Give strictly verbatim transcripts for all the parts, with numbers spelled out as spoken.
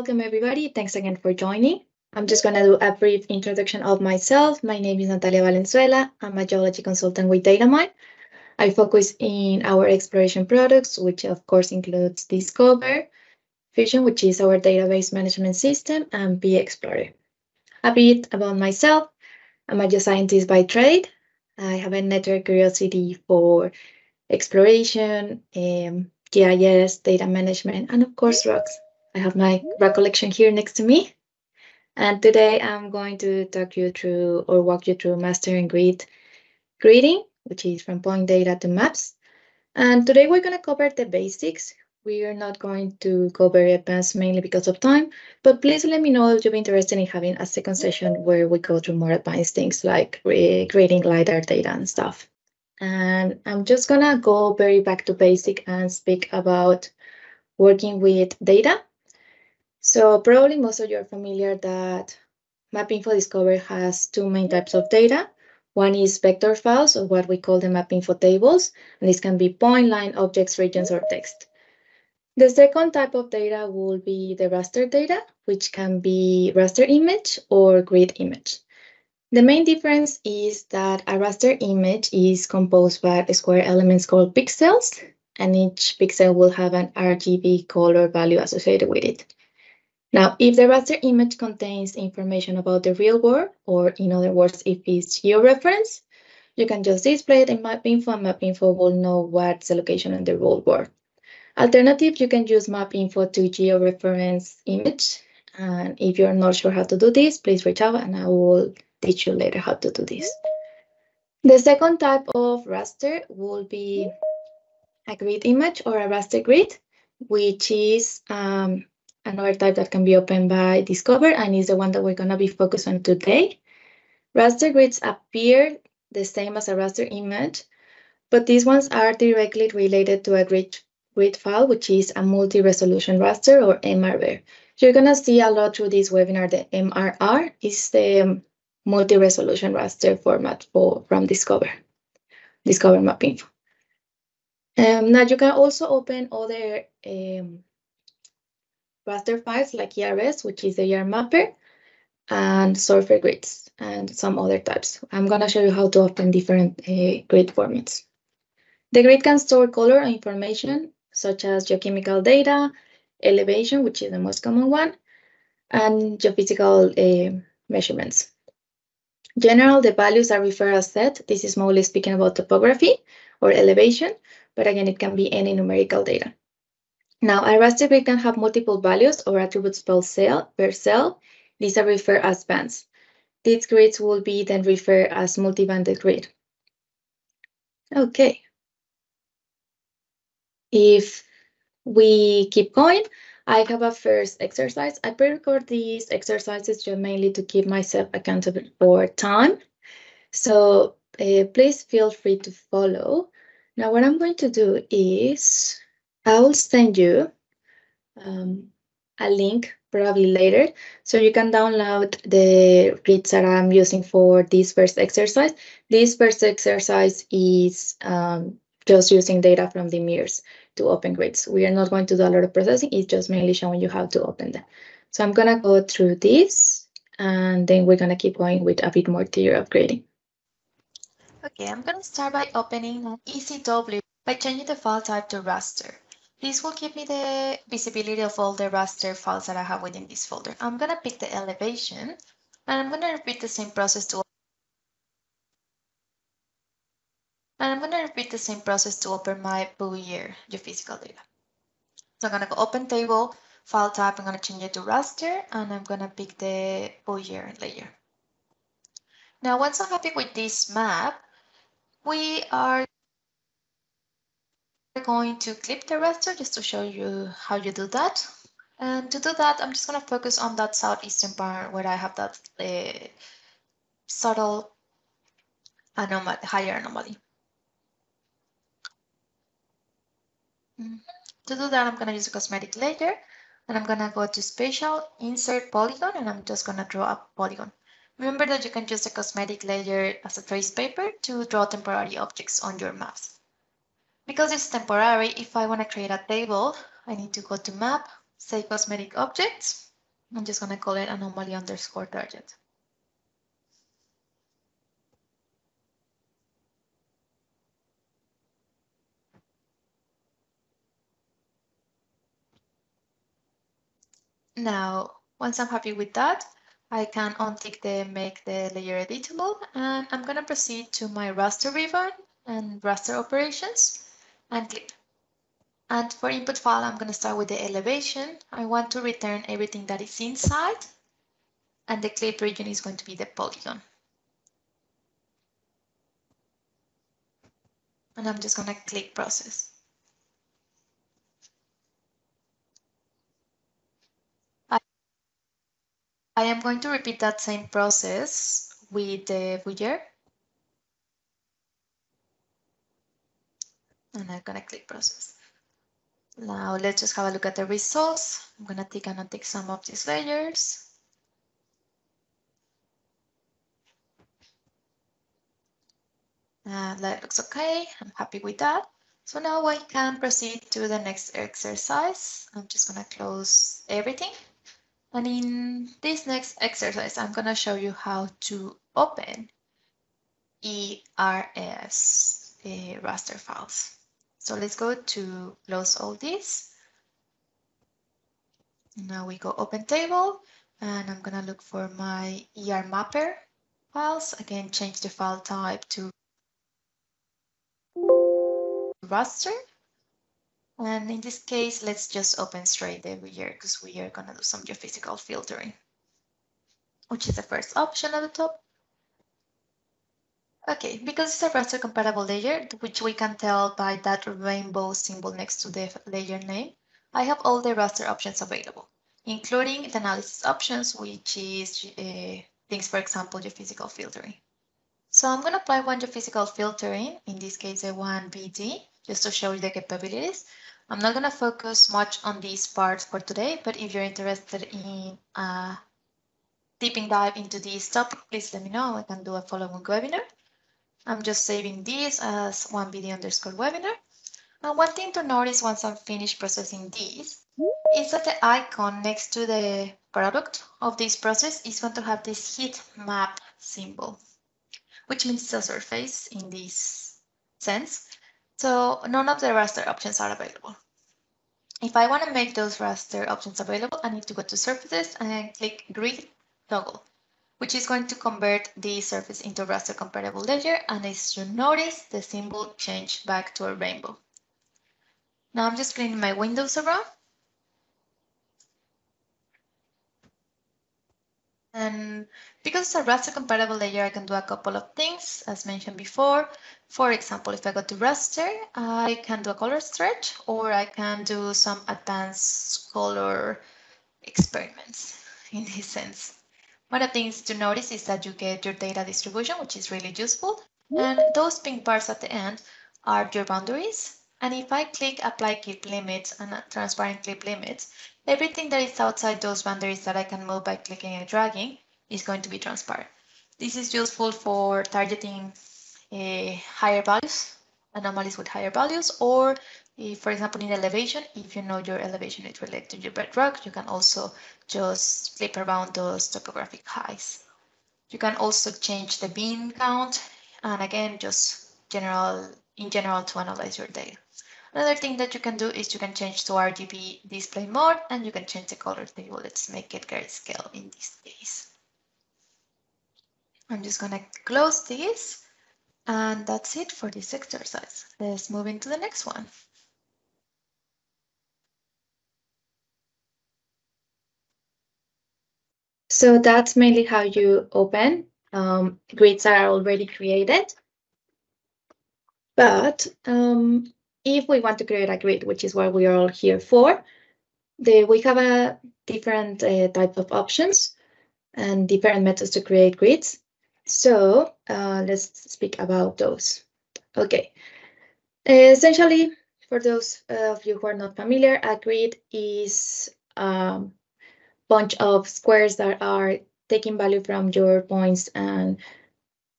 welcome everybody. Thanks again for joining. I'm just going to do a brief introduction of myself. My name is Natalia Valenzuela. I'm a geology consultant with Datamine. I focus in our exploration products, which of course includes Discover, Fusion, which is our database management system, and P-Explorer. A bit about myself. I'm a geoscientist by trade. I have a natural curiosity for exploration, um, G I S, data management, and of course rocks. I have my rock collection here next to me. And today I'm going to talk you through or walk you through mastering grid gridding, which is from point data to maps. And today we're going to cover the basics. We are not going to cover advanced mainly because of time, but please let me know if you'd be interested in having a second session where we go through more advanced things like creating LiDAR data and stuff. And I'm just going to go very back to basic and speak about working with data. So probably most of you are familiar that MapInfo Discover has two main types of data. One is vector files, or what we call the MapInfo tables, and this can be point, line, objects, regions, or text. The second type of data will be the raster data, which can be raster image or grid image. The main difference is that a raster image is composed by square elements called pixels, and each pixel will have an R G B color value associated with it. Now, if the raster image contains information about the real world, or in other words, if it's georeference, you can just display it in MapInfo, and MapInfo will know what's the location in the real world. Alternative, you can use MapInfo to georeference image, and if you're not sure how to do this, please reach out and I will teach you later how to do this. The second type of raster will be a grid image or a raster grid, which is um, another type that can be opened by Discover and is the one that we're going to be focused on today. Raster grids appear the same as a raster image, but these ones are directly related to a grid, grid file, which is a multi-resolution raster or M R R. You're going to see a lot through this webinar. The M R R is the multi-resolution raster format for, from Discover, Discover MapInfo. Um, now you can also open other um, raster files like E R S, which is the E R mapper, and surfer grids and some other types. I'm going to show you how to open different uh, grid formats. The grid can store color and information such as geochemical data, elevation, which is the most common one, and geophysical uh, measurements. Generally, the values are referred as set. This is mostly speaking about topography or elevation, but again, it can be any numerical data. Now, a raster grid can have multiple values or attributes per cell. Per cell. These are referred as bands. These grids will be then referred as multi-banded grid. Okay. If we keep going, I have a first exercise. I pre-record these exercises just mainly to keep myself accountable for time. So uh, please feel free to follow. Now, what I'm going to do is I will send you um, a link probably later so you can download the grids that I'm using for this first exercise. This first exercise is um, just using data from the mirrors to open grids. We are not going to do a lot of processing. It's just mainly showing you how to open them. So I'm going to go through this and then we're going to keep going with a bit more theory of grading. OK, I'm going to start by opening an E C W by changing the file type to raster. This will give me the visibility of all the raster files that I have within this folder. I'm going to pick the elevation, and I'm going to repeat the same process to and I'm going to repeat the same process to open my Bouguer geophysical data. So I'm going to go open table, file type, I'm going to change it to raster, and I'm going to pick the Bouguer layer. Now, once I'm happy with this map, we are going to clip the raster just to show you how you do that. And to do that, I'm just going to focus on that southeastern part where I have that uh, subtle anomaly, higher anomaly. Mm-hmm. To do that, I'm going to use a cosmetic layer, and I'm going to go to spatial, insert polygon, and I'm just going to draw a polygon. Remember that you can use the cosmetic layer as a trace paper to draw temporary objects on your maps. Because it's temporary, if I want to create a table, I need to go to map, say cosmetic objects, I'm just going to call it anomaly underscore target. Now, once I'm happy with that, I can untick the make the layer editable, and I'm going to proceed to my raster ribbon and raster operations and click. And for input file, I'm going to start with the elevation. I want to return everything that is inside, and the clip region is going to be the polygon. And I'm just going to click process. I am going to repeat that same process with the Bouguer. And I'm going to click process. Now let's just have a look at the results. I'm going to take and untick some of these layers. And that looks okay. I'm happy with that. So now I can proceed to the next exercise. I'm just going to close everything. And in this next exercise, I'm going to show you how to open E R S uh, raster files. So let's go to close all this. Now we go open table, and I'm going to look for my E R mapper files. Again, change the file type to raster. And in this case, let's just open straight the Bouguer because we are going to do some geophysical filtering, which is the first option at the top. OK, because it's a raster compatible layer, which we can tell by that rainbow symbol next to the layer name, I have all the raster options available, including the analysis options, which is uh, things, for example, geophysical filtering. So I'm going to apply one geophysical filtering, in this case, the one B D, just to show you the capabilities. I'm not going to focus much on these parts for today, but if you're interested in a deep dive into this topic, please let me know. I can do a following webinar. I'm just saving this as one B D underscore webinar. And one thing to notice once I'm finished processing this is that the icon next to the product of this process is going to have this heat map symbol, which means it's a surface in this sense. So none of the raster options are available. If I want to make those raster options available, I need to go to surfaces and click grid toggle, which is going to convert the surface into raster compatible layer. And as you notice, the symbol changed back to a rainbow. Now I'm just cleaning my windows around. And because it's a raster compatible layer, I can do a couple of things, as mentioned before. For example, if I go to raster, I can do a color stretch, or I can do some advanced color experiments in this sense. One of the things to notice is that you get your data distribution, which is really useful. And those pink bars at the end are your boundaries. And if I click apply clip limits and transparent clip limits, everything that is outside those boundaries that I can move by clicking and dragging is going to be transparent. This is useful for targeting uh, higher values, anomalies with higher values, or if, for example, in elevation, if you know your elevation is related to your bedrock, you can also just flip around those topographic highs. You can also change the bean count, and again, just general in general to analyze your data. Another thing that you can do is you can change to R G B display mode, and you can change the color table. Let's make it grayscale in this case. I'm just going to close this, and that's it for this exercise. Let's move into the next one. So that's mainly how you open. Um, grids are already created, but um, if we want to create a grid, which is what we are all here for, the, we have a different uh, type of options and different methods to create grids. So uh, let's speak about those. OK, essentially, for those of you who are not familiar, a grid is a bunch of squares that are taking value from your points and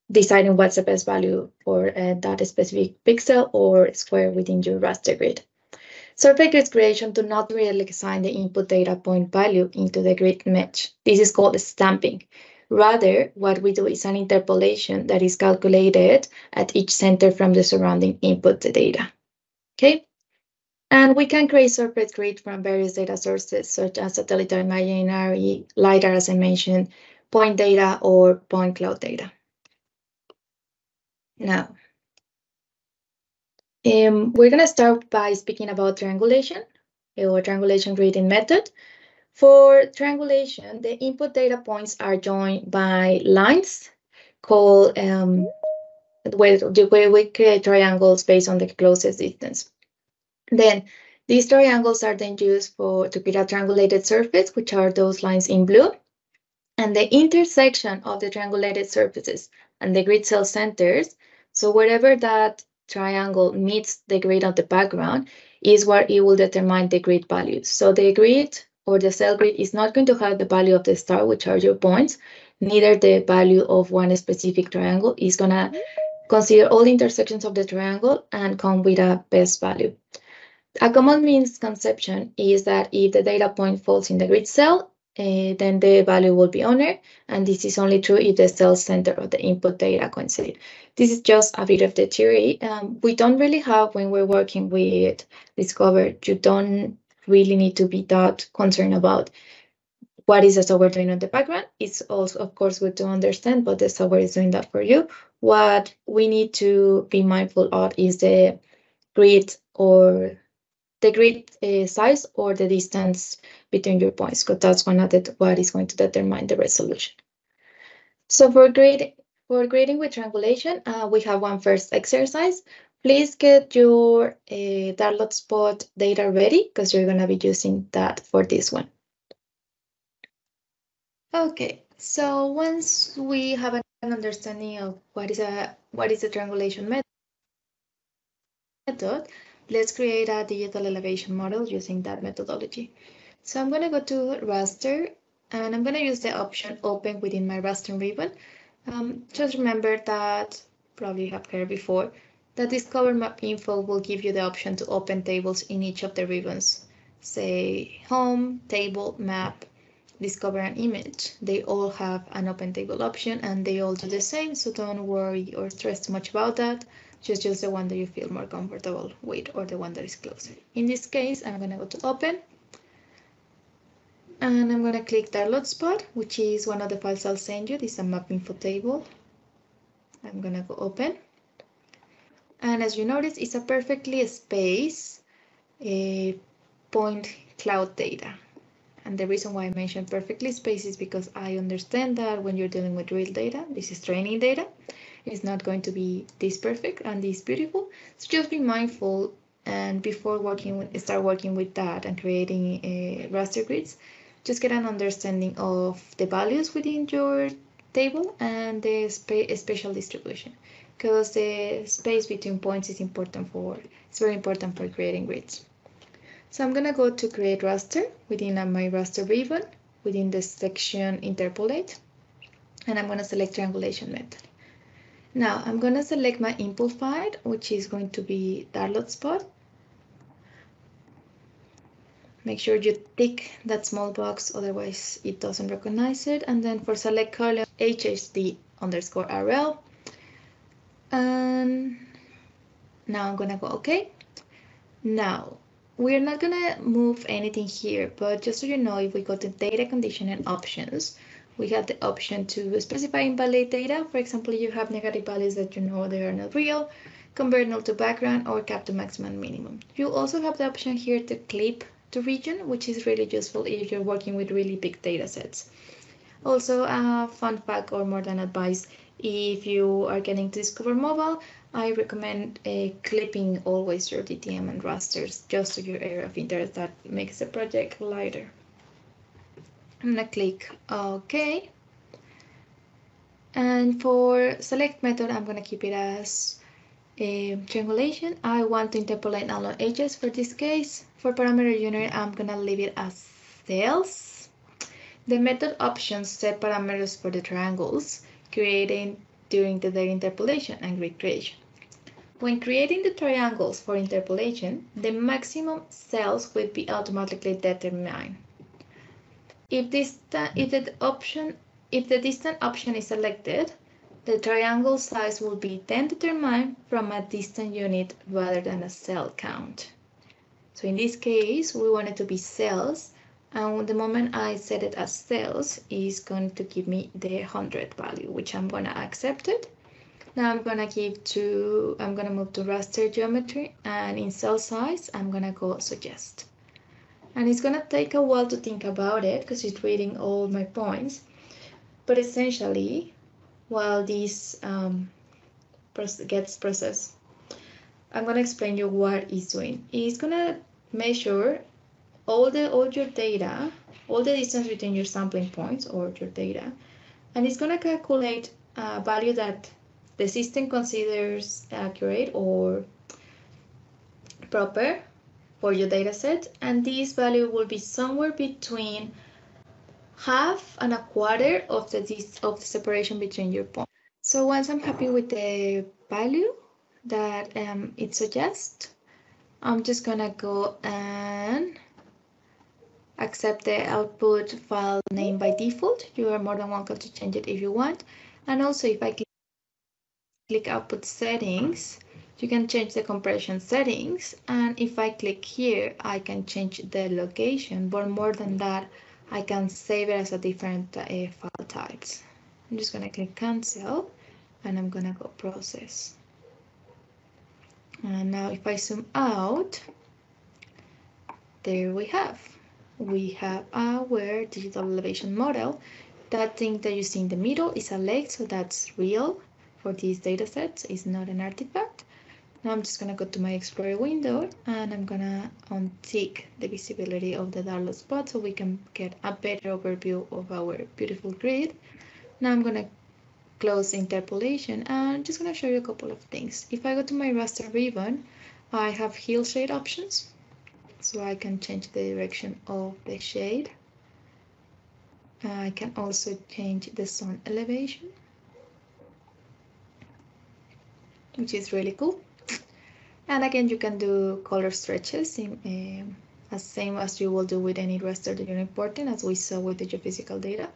deciding what's the best value for uh, that specific pixel or square within your raster grid. Survey grid creation to not really assign the input data point value into the grid mesh. This is called stamping. Rather, what we do is an interpolation that is calculated at each center from the surrounding input data. Okay? And we can create survey grid from various data sources, such as satellite imaging, LiDAR, as I mentioned, point data, or point cloud data. Now, um, we're going to start by speaking about triangulation or triangulation grading method. For triangulation, the input data points are joined by lines called um, where, where we create triangles based on the closest distance. Then these triangles are then used for to create a triangulated surface, which are those lines in blue. And the intersection of the triangulated surfaces and the grid cell centers, so wherever that triangle meets the grid of the background, is where it will determine the grid values. So the grid or the cell grid is not going to have the value of the star, which are your points, neither the value of one specific triangle. Is going to consider all intersections of the triangle and come with a best value. A common misconception is that if the data point falls in the grid cell, Uh, then the value will be honored, and this is only true if the cell center of the input data coincide. This is just a bit of the theory. Um, we don't really have, when we're working with Discover, you don't really need to be that concerned about what is the software doing on the background. It's also, of course, good to understand, but the software is doing that for you. What we need to be mindful of is the grid or the grid uh, size or the distance between your points, because that's one of the, what is going to determine the resolution. So for grading, for grading with triangulation, uh, we have one first exercise. Please get your uh, Darlot spot data ready, because you're going to be using that for this one. Okay, so once we have an understanding of what is a what is the triangulation method, let's create a digital elevation model using that methodology. So I'm going to go to raster, and I'm going to use the option open within my raster ribbon. Um, just remember that, probably have heard before, that Discover MapInfo will give you the option to open tables in each of the ribbons. Say home, table, map, Discover, and image. They all have an open table option, and they all do the same, so don't worry or stress too much about that. Just use the one that you feel more comfortable with, or the one that is closer. In this case, I'm gonna go to open, and I'm gonna click download spot, which is one of the files I'll send you. This is a map info table. I'm gonna go open. And as you notice, it's a perfectly spaced uh, point cloud data. And the reason why I mentioned perfectly spaced is because I understand that when you're dealing with real data, this is training data, it's not going to be this perfect and this beautiful. So just be mindful, and before working with, start working with that and creating uh, raster grids, just get an understanding of the values within your table and the spa spatial distribution, because the space between points is important for, it's very important for creating grids. So I'm gonna go to create raster within my raster ribbon, within the section interpolate, and I'm gonna select triangulation method. Now I'm going to select my input file, which is going to be Darlot spot. Make sure you tick that small box, otherwise it doesn't recognize it. And then for select column, H H D underscore R L. And now I'm going to go OK. Now we're not going to move anything here, but just so you know, if we go to data condition and options, we have the option to specify invalid data. For example, you have negative values that you know they are not real, convert null to background, or cap to maximum minimum. You also have the option here to clip to region, which is really useful if you're working with really big data sets. Also, a fun fact or more than advice, if you are getting to Discover Mobile, I recommend uh, clipping always your D T M and rasters just to your area of interest. That makes the project lighter. I'm going to click OK. And for select method, I'm going to keep it as a triangulation. I want to interpolate along edges for this case. For parameter unit, I'm going to leave it as cells. The method options set parameters for the triangles created during the data interpolation and grid creation. When creating the triangles for interpolation, the maximum cells will be automatically determined. If, this, if, the option, if the distant option is selected, the triangle size will be then determined from a distant unit rather than a cell count. So in this case, we want it to be cells, and the moment I set it as cells, it's going to give me the one hundred value, which I'm going to accept it. Now I'm gonna give to, I'm gonna move to raster geometry, and in cell size, I'm gonna go suggest. And it's gonna take a while to think about it because it's reading all my points. But essentially, while this um, gets processed, I'm gonna explain you what it's doing. It's gonna measure all the all your data, all the distance between your sampling points or your data, and it's gonna calculate a value that the system considers accurate or proper for your data set, and this value will be somewhere between half and a quarter of the, of the separation between your points. So once I'm happy with the value that um, it suggests, I'm just gonna go and accept the output file name by default. You are more than welcome to change it if you want, and also if I click Click output settings, you can change the compression settings, and if I click here, I can change the location, but more than that, I can save it as a different uh, file types. I'm just gonna click cancel, and I'm gonna go process. And now if I zoom out, there we have. We have our digital elevation model. That thing that you see in the middle is a lake, so that's real. For these data sets, is not an artifact. Now I'm just gonna go to my Explorer window, and I'm gonna untick the visibility of the download spot so we can get a better overview of our beautiful grid. Now I'm gonna close interpolation, and I'm just gonna show you a couple of things. If I go to my raster ribbon, I have hill shade options, so I can change the direction of the shade. I can also change the sun elevation, which is really cool. And again, you can do color stretches in um, as same as you will do with any raster that you're importing, as we saw with the geophysical data.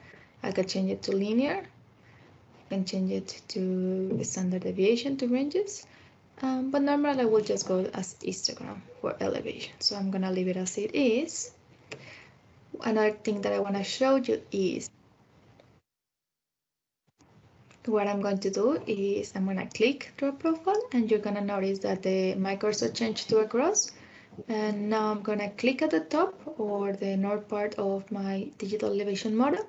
I can change it to linear, I can change it to standard deviation, to ranges, um, but normally I will just go as histogram for elevation. So I'm gonna leave it as it is. Another thing that I wanna show you is what I'm going to do is I'm going to click Draw Profile, and you're going to notice that the, my cursor changed to a cross. And now I'm going to click at the top or the north part of my digital elevation model.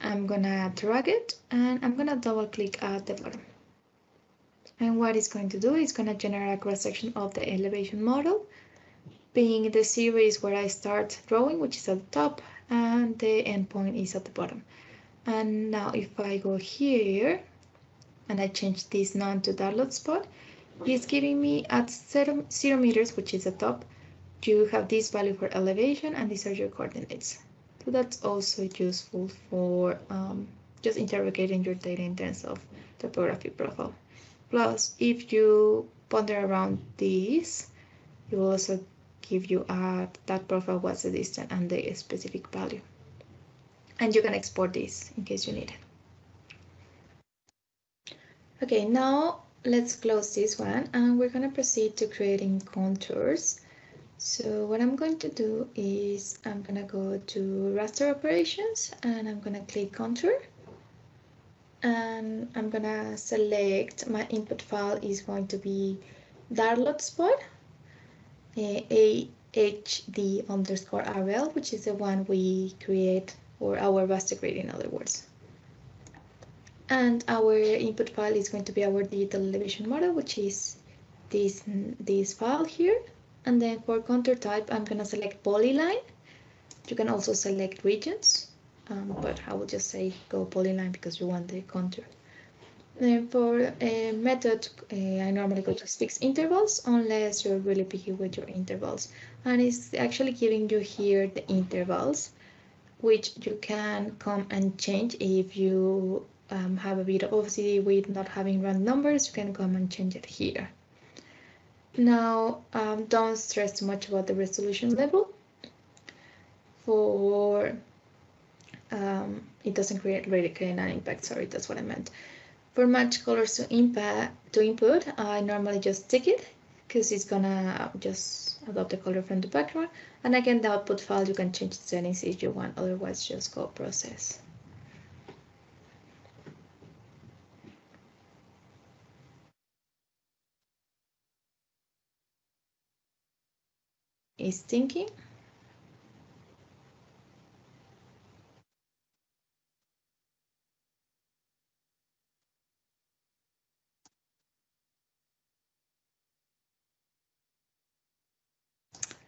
I'm going to drag it, and I'm going to double click at the bottom. And what it's going to do is going to generate a cross section of the elevation model, being the series where I start drawing, which is at the top, and the endpoint is at the bottom. And now if I go here and I change this none to download spot, it's giving me at zero, zero meters, which is the top, you have this value for elevation, and these are your coordinates. So that's also useful for um, just interrogating your data in terms of topography profile. Plus, if you ponder around these, it will also give you uh, that profile, what's the distance and the specific value. And you can export this in case you need it. Okay, now let's close this one, and we're going to proceed to creating contours. So what I'm going to do is I'm going to go to raster operations, and I'm going to click contour, and I'm going to select my input file is going to be download spot A H D underscore R L, which is the one we create or our raster grid, in other words. And our input file is going to be our digital elevation model, which is this, this file here. And then for contour type, I'm gonna select polyline. You can also select regions, um, but I will just say go polyline because you want the contour. Then for a method, uh, I normally go to fixed intervals unless you're really picky with your intervals. And it's actually giving you here the intervals, which you can come and change if you um, have a bit of O C D with not having round numbers. You can come and change it here. Now, um, don't stress too much about the resolution level. For um, it doesn't create really create an impact. Sorry, that's what I meant. For match colors to impact to input, I normally just tick it because it's gonna just adopt the color from the background. And again, the output file, you can change the settings if you want. Otherwise, just go process. Is thinking.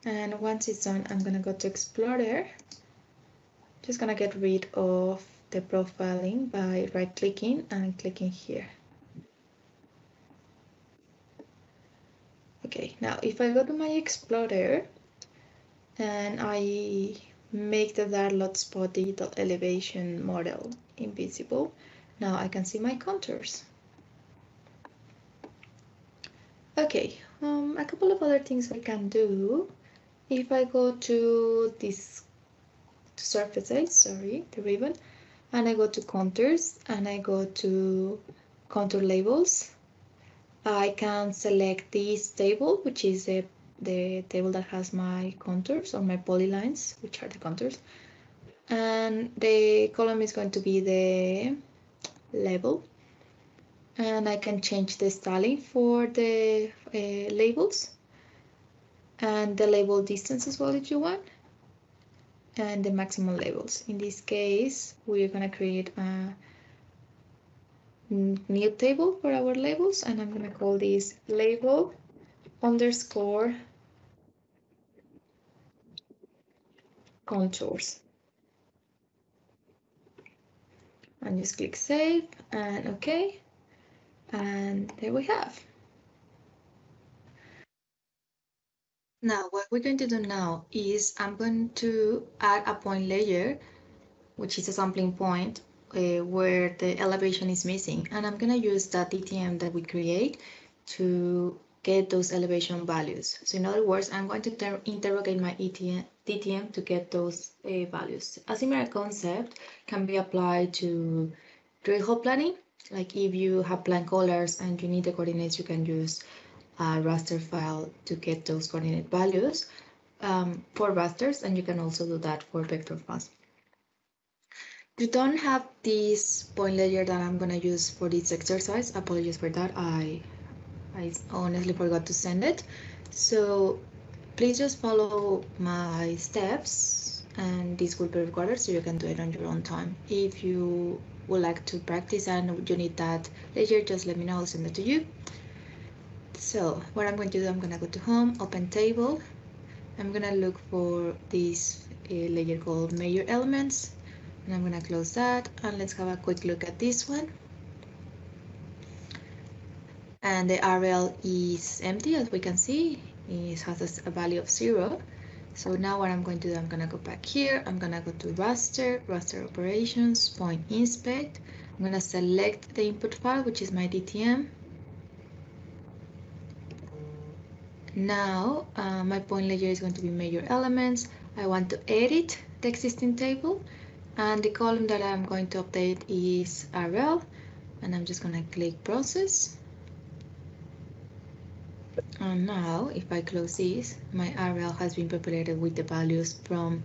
And once it's done, I'm gonna go to Explorer. Just gonna get rid of the profiling by right-clicking and clicking here. Okay, now if I go to my Explorer and I make the dark lot spot digital elevation model invisible, now I can see my contours. Okay, um, a couple of other things we can do. If I go to this to surface edge, sorry, the ribbon, and I go to contours and I go to contour labels, I can select this table, which is the, the table that has my contours or my polylines, which are the contours. And the column is going to be the label. And I can change the styling for the uh, labels. And the label distance as well if you want, and the maximum labels. In this case, we're gonna create a new table for our labels, and I'm gonna call this label underscore contours. And just click save and okay. And there we have. Now, what we're going to do now is I'm going to add a point layer, which is a sampling point uh, where the elevation is missing. And I'm going to use that D T M that we create to get those elevation values. So in other words, I'm going to interrogate my D T M to get those uh, values. A similar concept can be applied to drill hole planning. Like if you have blank colors and you need the coordinates, you can use a raster file to get those coordinate values um, for rasters, and you can also do that for vector files. You don't have this point layer that I'm gonna use for this exercise. Apologies for that. I I honestly forgot to send it. So please just follow my steps, and this will be recorded, so you can do it on your own time. If you would like to practice and you need that later, just let me know, I'll send it to you. So what I'm going to do, I'm going to go to home, open table. I'm going to look for this uh, layer called major elements, and I'm going to close that, and let's have a quick look at this one. And the R L is empty, as we can see. It has a value of zero. So now what I'm going to do, I'm going to go back here. I'm going to go to raster, raster operations, point inspect. I'm going to select the input file, which is my D T M. Now uh, my point layer is going to be major elements. I want to edit the existing table, and the column that I'm going to update is R L, and I'm just going to click process. And now if I close this, my R L has been populated with the values from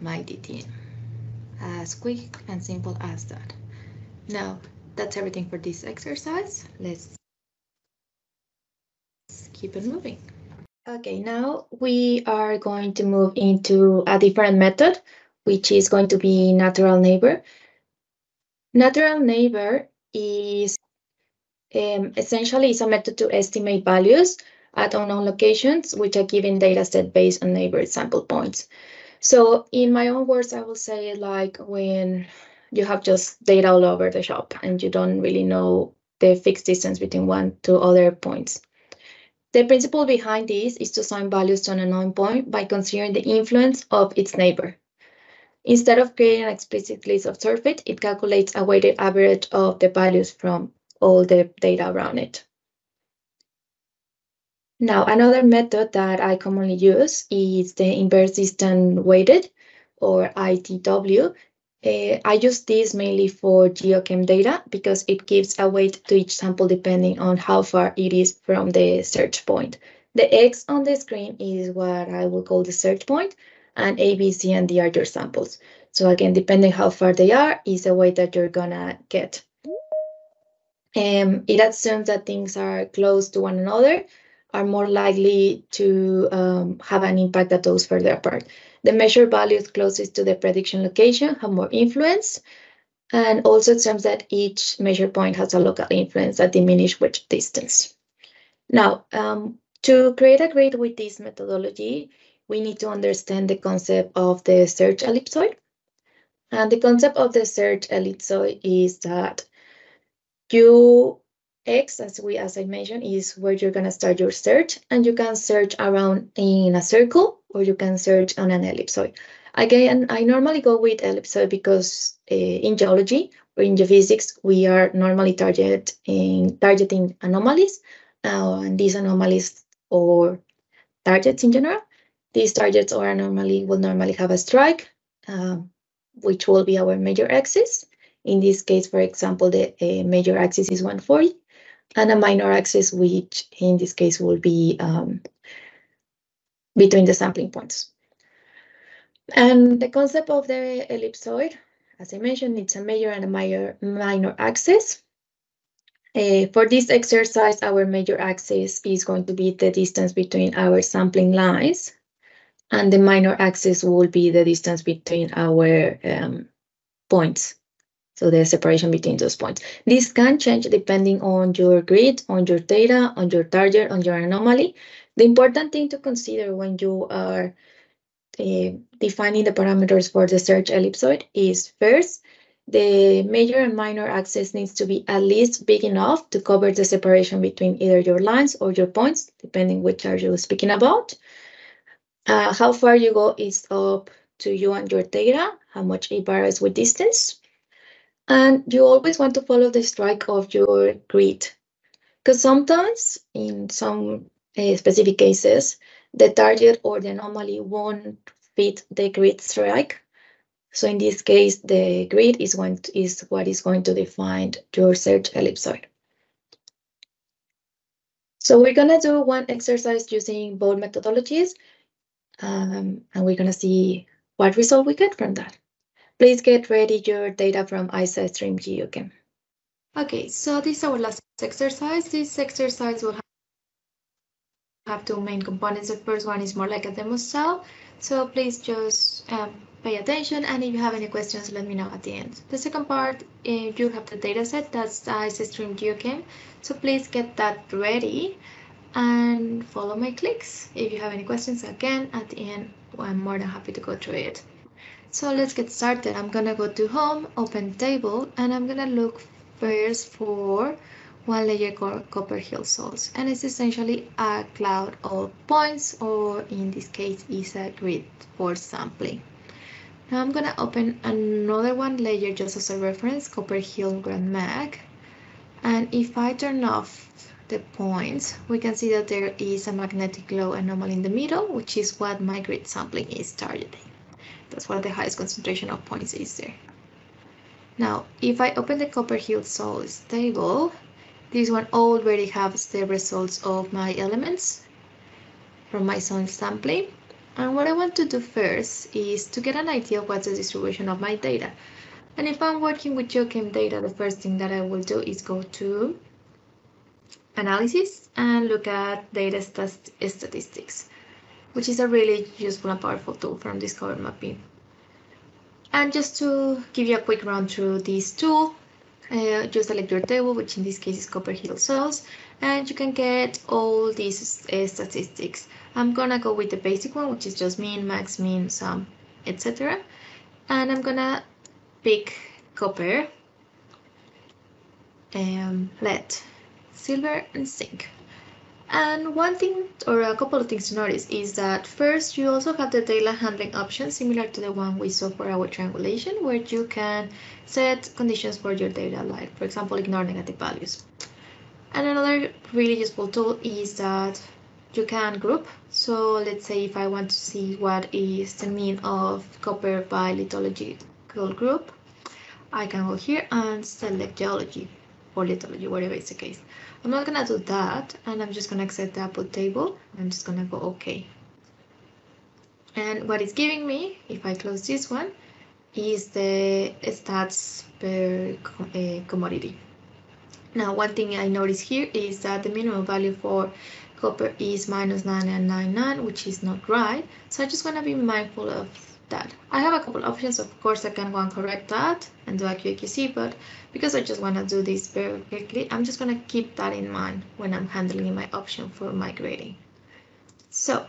my D T M. As quick and simple as that. Now that's everything for this exercise. Let's keep it moving. Okay, now we are going to move into a different method, which is going to be natural neighbor. Natural neighbor is um, essentially is a method to estimate values at unknown locations, which are given data set based on neighbor sample points. So in my own words, I will say like when you have just data all over the shop and you don't really know the fixed distance between one to other points. The principle behind this is to assign values to an unknown point by considering the influence of its neighbor. Instead of creating an explicit list of surface, it calculates a weighted average of the values from all the data around it. Now, another method that I commonly use is the inverse distance weighted, or I D W. Uh, I use this mainly for geochem data because it gives a weight to each sample depending on how far it is from the search point. The X on the screen is what I will call the search point, and A, B, C, and D are your samples. So again, depending how far they are, is the weight that you're gonna get. Um, it assumes that things are close to one another, are more likely to um, have an impact at those further apart. The measured values closest to the prediction location have more influence, and also it assumes that each measure point has a local influence that diminishes with distance. Now, um, to create a grid with this methodology, we need to understand the concept of the search ellipsoid. And the concept of the search ellipsoid is that you X, as we as I mentioned, is where you're going to start your search, and you can search around in a circle, or you can search on an ellipsoid. Again, I normally go with ellipsoid because uh, in geology or in geophysics, we are normally target in, targeting anomalies, uh, and these anomalies or targets in general. These targets or anomaly will normally have a strike, uh, which will be our major axis. In this case, for example, the uh, major axis is one forty. And a minor axis, which in this case will be um, between the sampling points. And the concept of the ellipsoid, as I mentioned, it's a major and a minor, minor axis. Uh, for this exercise, our major axis is going to be the distance between our sampling lines, and the minor axis will be the distance between our um, points. So the separation between those points. This can change depending on your grid, on your data, on your target, on your anomaly. The important thing to consider when you are uh, defining the parameters for the search ellipsoid is, first, the major and minor axis needs to be at least big enough to cover the separation between either your lines or your points, depending which are you speaking about. Uh, how far you go is up to you and your data, how much it varies with distance. And you always want to follow the strike of your grid, because sometimes, in some uh, specific cases, the target or the anomaly won't fit the grid strike. So in this case, the grid is, one, is what is going to define your search ellipsoid. So we're going to do one exercise using both methodologies, um, and we're going to see what result we get from that. Please get ready your data from iSiteStream GeoChem. Okay, so this is our last exercise. This exercise will have two main components. The first one is more like a demo cell, so please just um, pay attention, and if you have any questions, let me know at the end. The second part, if you have the data set, that's the iSiteStream GeoChem, so please get that ready and follow my clicks. If you have any questions, again, at the end, I'm more than happy to go through it. So let's get started. I'm gonna go to Home, Open Table, and I'm gonna look first for one layer called Copper Hill Soils, and it's essentially a cloud of points, or in this case, is a grid for sampling. Now I'm gonna open another one layer just as a reference, Copper Hill Grand Mag, and if I turn off the points, we can see that there is a magnetic glow anomaly in the middle, which is what my grid sampling is targeting. That's where the highest concentration of points is there. Now, if I open the Copper Hill Soils table, this one already has the results of my elements from my soil sampling. And what I want to do first is to get an idea of what's the distribution of my data. And if I'm working with GeoChem data, the first thing that I will do is go to Analysis and look at Data stat Statistics, which is a really useful and powerful tool from Discover MapInfo. And just to give you a quick run through this tool, uh, just select your table, which in this case is Copper Hill Soils, and you can get all these uh, statistics. I'm gonna go with the basic one, which is just mean, max, mean, sum, et cetera. And I'm gonna pick copper, um, lead, silver, and zinc. And one thing, or a couple of things to notice, is that first you also have the data handling option similar to the one we saw for our triangulation, where you can set conditions for your data, like, for example, ignore negative values. And another really useful tool is that you can group. So let's say if I want to see what is the mean of copper by lithological group, I can go here and select geology or lithology, whatever is the case. I'm not gonna do that, and I'm just gonna accept the output table. I'm just gonna go OK. And what it's giving me, if I close this one, is the stats per uh, commodity. Now, one thing I notice here is that the minimum value for copper is minus nine point nine nine, which is not right. So I just wanna be mindful of that. I have a couple options. Of course, I can go and correct that and do a Q A Q C, but because I just wanna do this very quickly, I'm just gonna keep that in mind when I'm handling my option for my grading. So,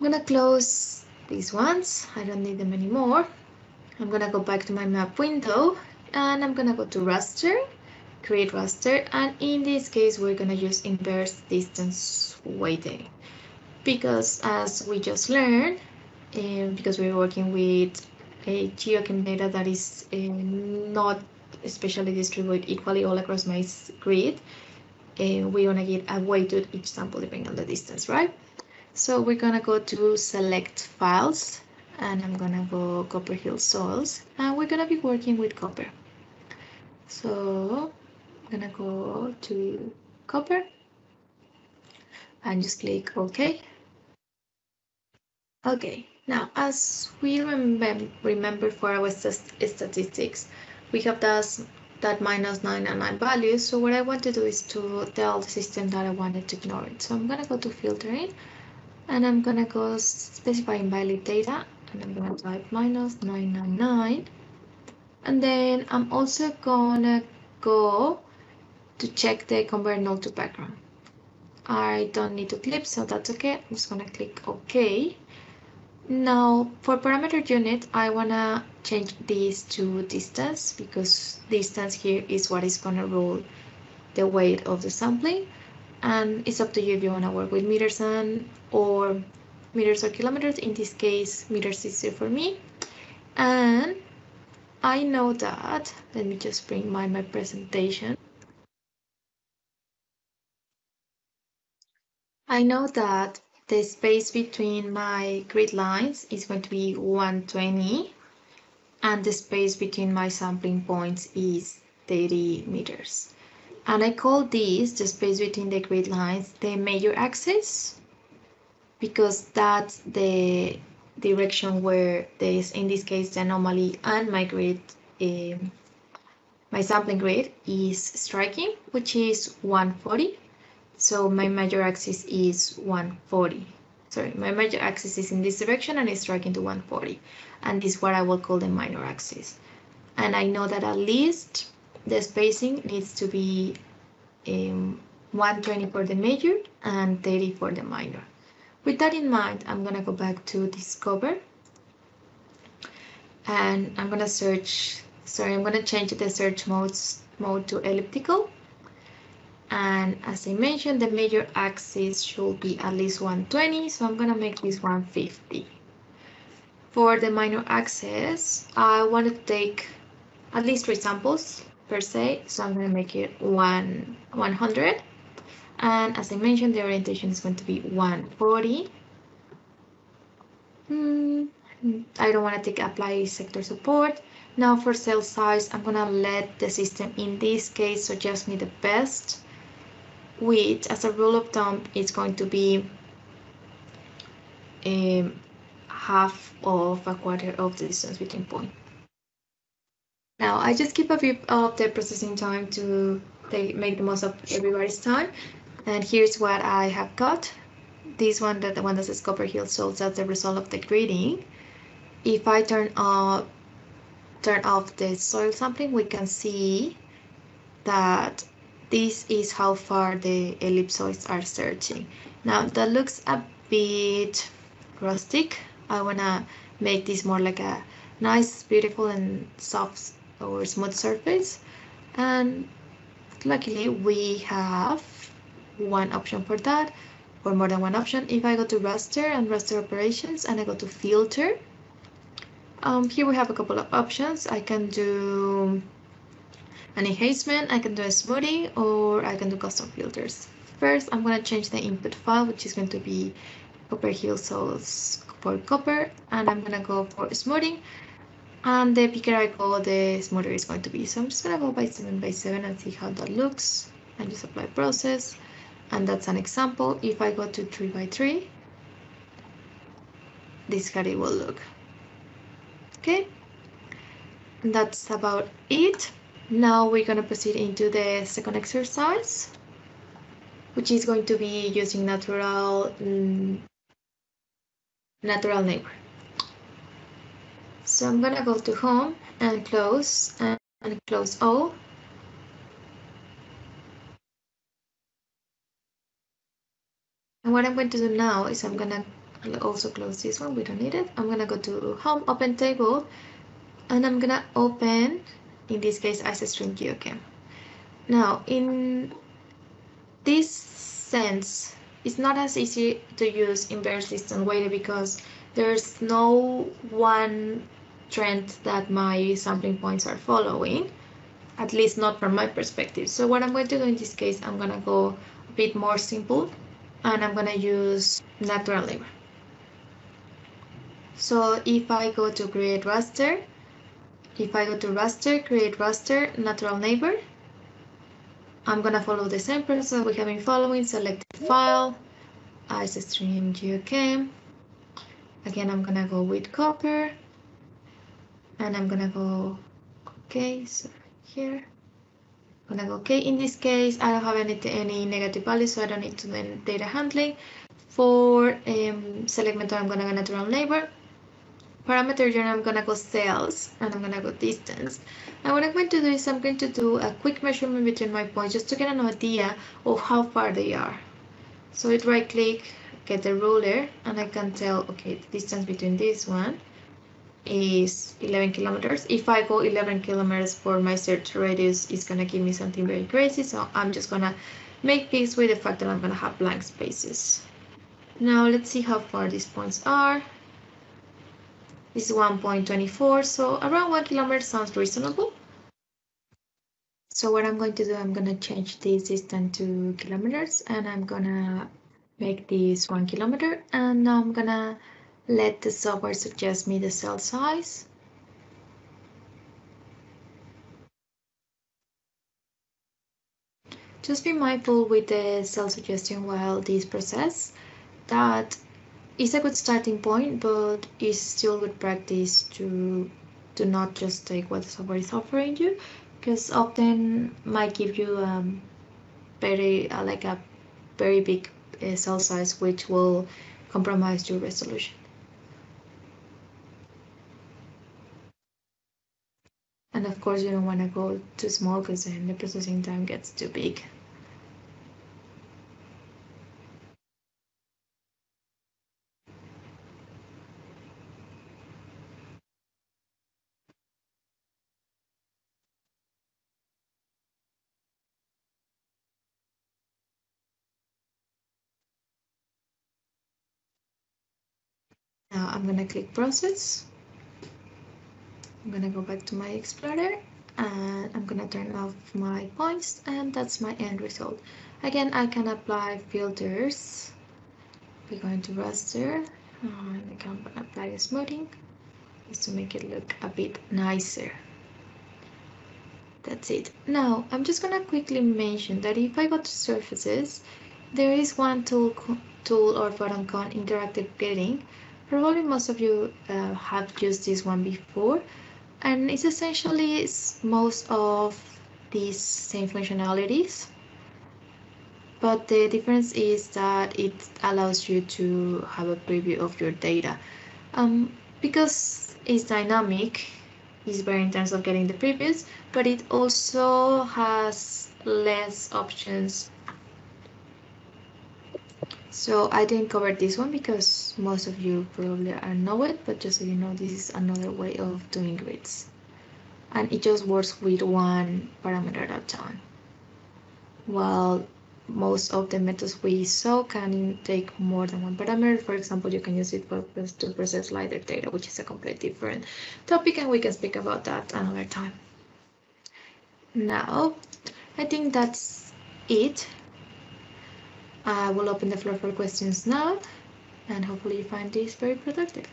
I'm gonna close these ones. I don't need them anymore. I'm gonna go back to my map window and I'm gonna go to raster, create raster, and in this case we're gonna use inverse distance weighting because, as we just learned, um, because we're working with a geochem data that is um, not especially distributed equally all across my grid, and we wanna get a weight to each sample depending on the distance, right? So we're gonna go to select files and I'm gonna go Copper Hill Soils, and we're gonna be working with copper. So I'm gonna go to copper and just click OK. Okay, now as we remember, remember for our statistics, we have that, that minus nine and nine value. So what I want to do is to tell the system that I wanted to ignore it. So I'm gonna go to filtering. And I'm gonna go specifying valid data, and I'm gonna type minus nine nine nine. And then I'm also gonna go to check the convert null to background. I don't need to clip, so that's okay. I'm just gonna click OK. Now for parameter unit, I wanna change this to distance because distance here is what is gonna rule the weight of the sampling. And it's up to you if you want to work with meters and or meters or kilometers. In this case, meters is easier for me. And I know that, let me just bring my, my presentation. I know that the space between my grid lines is going to be one hundred twenty and the space between my sampling points is thirty meters. And I call this, the space between the grid lines, the major axis, because that's the direction where there's, in this case, the anomaly and my grid, um, my sampling grid is striking, which is one forty. So my major axis is one forty. Sorry, my major axis is in this direction and it's striking to one forty. And this is what I will call the minor axis. And I know that at least the spacing needs to be um, one hundred twenty for the major and thirty for the minor. With that in mind, I'm going to go back to Discover and I'm going to search. Sorry, I'm going to change the search modes mode to elliptical. And as I mentioned, the major axis should be at least one hundred twenty, so I'm going to make this one hundred fifty. For the minor axis, I want to take at least three samples per se, so I'm going to make it one hundred, and as I mentioned, the orientation is going to be one forty. Mm, I don't want to take apply sector support. Now for cell size, I'm going to let the system, in this case, suggest me the best, which as a rule of thumb is going to be um, half of a quarter of the distance between points. Now, I just keep a view of the processing time to make the most of everybody's time. And here's what I have got. This one, that the one that says Copper Hill Soils, that's the result of the grading. If I turn off, turn off the soil sampling, we can see that this is how far the ellipsoids are searching. Now, that looks a bit rustic. I want to make this more like a nice, beautiful, and soft or smooth surface, and luckily we have one option for that, or more than one option. If I go to raster and raster operations and I go to filter, um, here we have a couple of options. I can do an enhancement, I can do a smoothing, or I can do custom filters. First, I'm going to change the input file, which is going to be Copper Hill Soils for copper, and I'm going to go for smoothing. And the bigger I go, the smoother it's going to be. So I'm just going to go by seven by seven and see how that looks, and just apply process. And that's an example. If I go to three by three, this how it will look. Okay, and that's about it. Now we're going to proceed into the second exercise, which is going to be using natural mm, natural neighbor. So I'm going to go to home and close and, and close all. And what I'm going to do now is I'm going to also close this one. We don't need it. I'm going to go to home, open table, and I'm going to open, in this case, iSiteStream GeoChem. Now, in this sense, it's not as easy to use inverse distance weighted because there's no one trend that my sampling points are following, at least not from my perspective. So what I'm going to do in this case, I'm going to go a bit more simple, and I'm going to use natural labor. So if I go to create raster, if I go to raster, create raster, natural neighbor, I'm going to follow the same process we have been following, select file, iSiteStream GeoChem. Again, I'm going to go with copper, and I'm going to go, okay, so here, I'm going to go, okay, in this case, I don't have any, any negative values, so I don't need to do data handling. For um, select method, I'm going to go natural neighbor. Parameter journal, I'm going to go cells, and I'm going to go distance. And what I'm going to do is I'm going to do a quick measurement between my points just to get an idea of how far they are. So I right click, get the ruler, and I can tell, okay, the distance between this one is eleven kilometers. If I go eleven kilometers for my search radius, it's going to give me something very crazy. So I'm just going to make peace with the fact that I'm going to have blank spaces. Now let's see how far these points are. This is one point two four, so around one kilometer sounds reasonable. So what I'm going to do, I'm going to change this distance to kilometers, and I'm going to make this one kilometer. And now I'm going to let the software suggest me the cell size. Just be mindful with the cell suggestion while this process. That it's a good starting point, but it's still good practice to to not just take what the software is offering you, because often might give you um very uh, like a very big uh, cell size, which will compromise your resolution. And of course, you don't want to go too small, because then the processing time gets too big. Now I'm going to click process. I'm going to go back to my Explorer, and I'm going to turn off my points, and that's my end result. Again, I can apply filters. We're going to raster, and I can apply a smoothing just to make it look a bit nicer. That's it. Now I'm just going to quickly mention that if I go to surfaces, there is one tool, tool or button called interactive gridding. Probably most of you uh, have used this one before, and it's essentially it's most of these same functionalities, but the difference is that it allows you to have a preview of your data. Um, because it's dynamic, it's very in terms of getting the previews, but it also has less options. So I didn't cover this one because most of you probably know it, but just so you know, this is another way of doing grids. And it just works with one parameter at a time. While most of the methods we saw can take more than one parameter. For example, you can use it for, to process LiDAR data, which is a completely different topic, and we can speak about that another time. Now, I think that's it. I will open the floor for questions now, and hopefully you find this very productive.